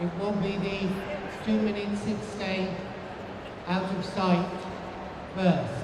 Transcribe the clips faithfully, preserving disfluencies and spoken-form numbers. It will be the two minute six day out of sight first.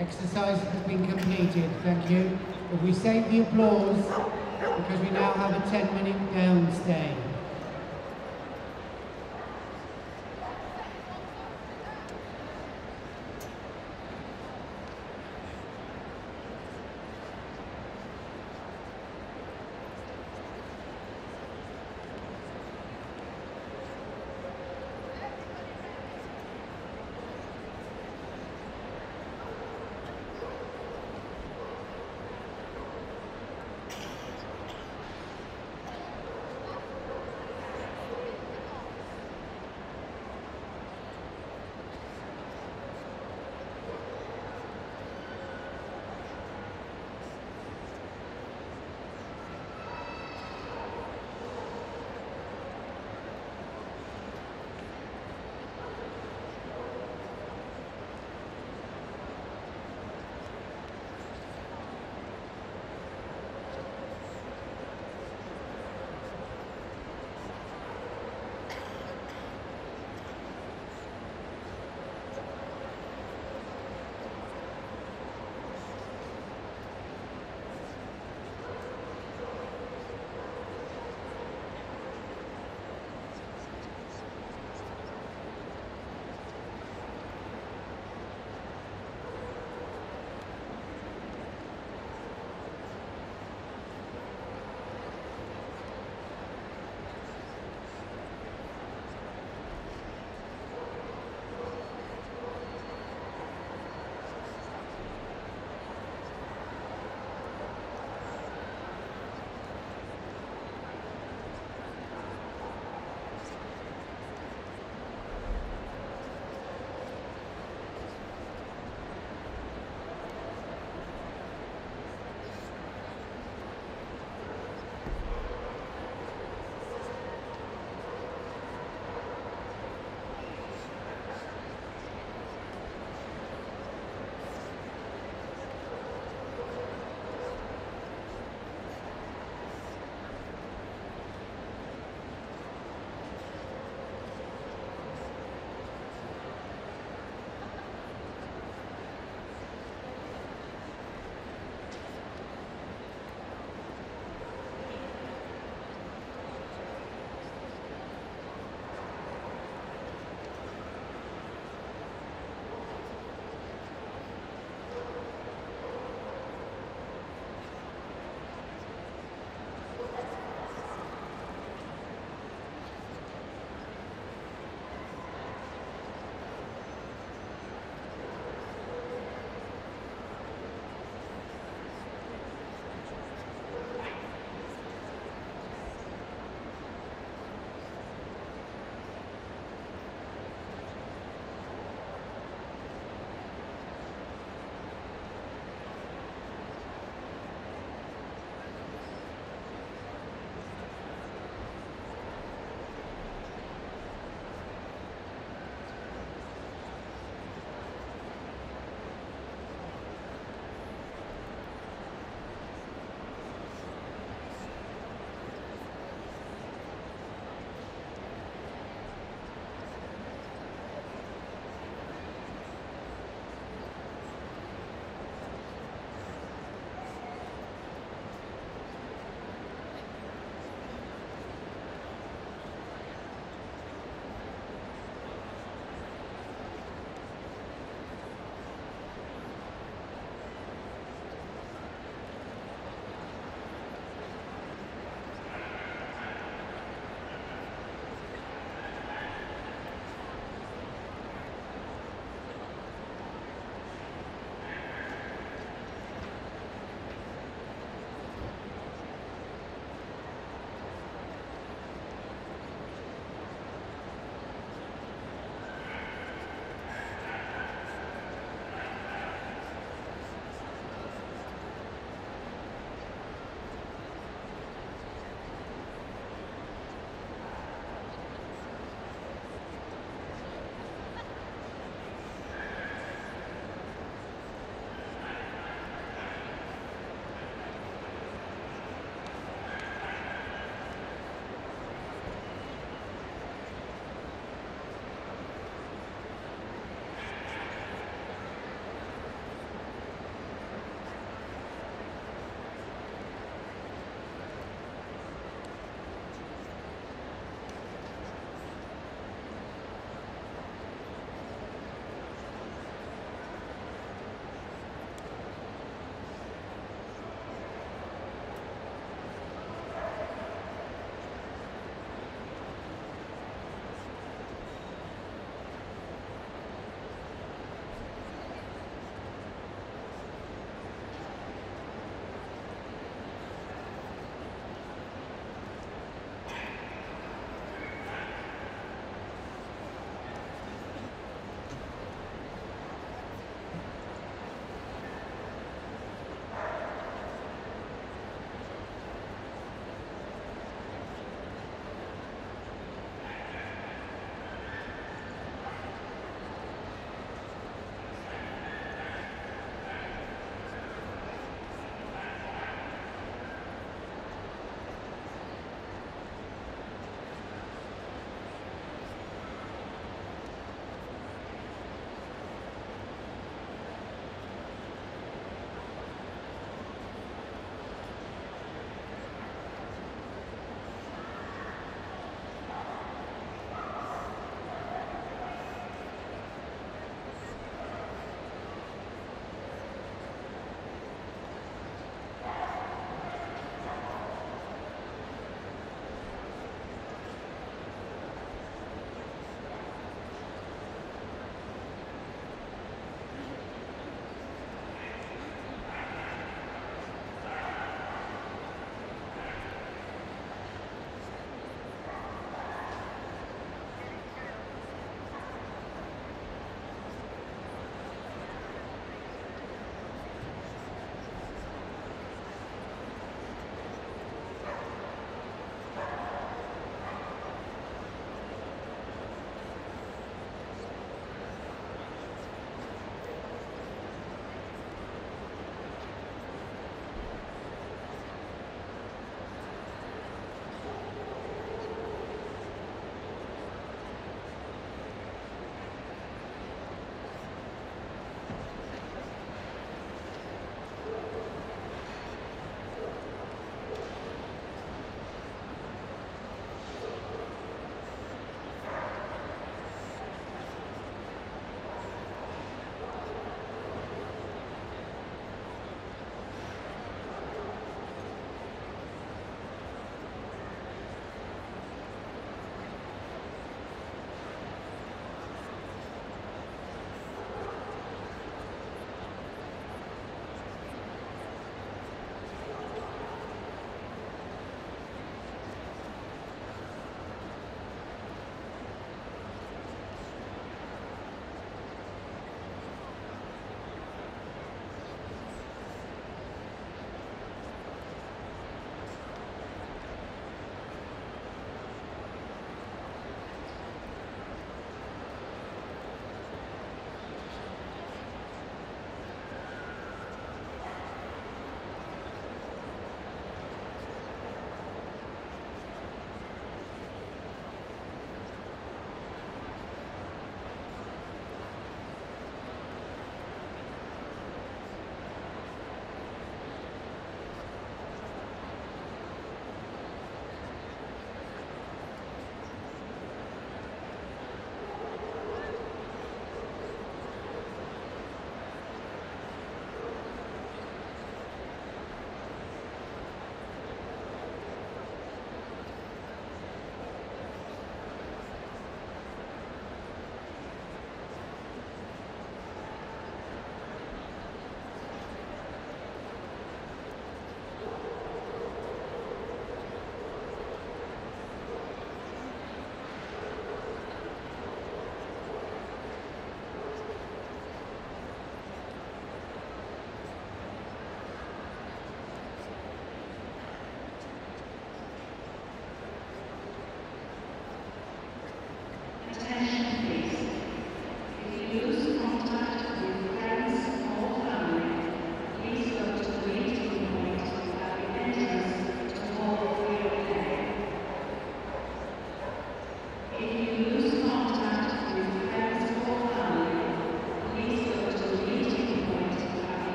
Exercise has been completed, thank you. But we save the applause because we now have a ten minute down stay.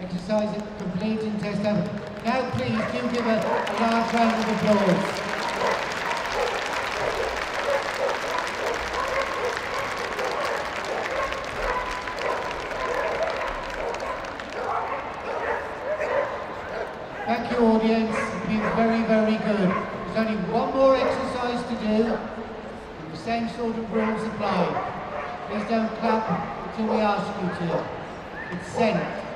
Exercise complete in test over. Now please do give a, a large round of applause. Thank you, audience. It's been very, very good. There's only one more exercise to do, and the same sort of rules apply. Please don't clap until we ask you to. It's sent.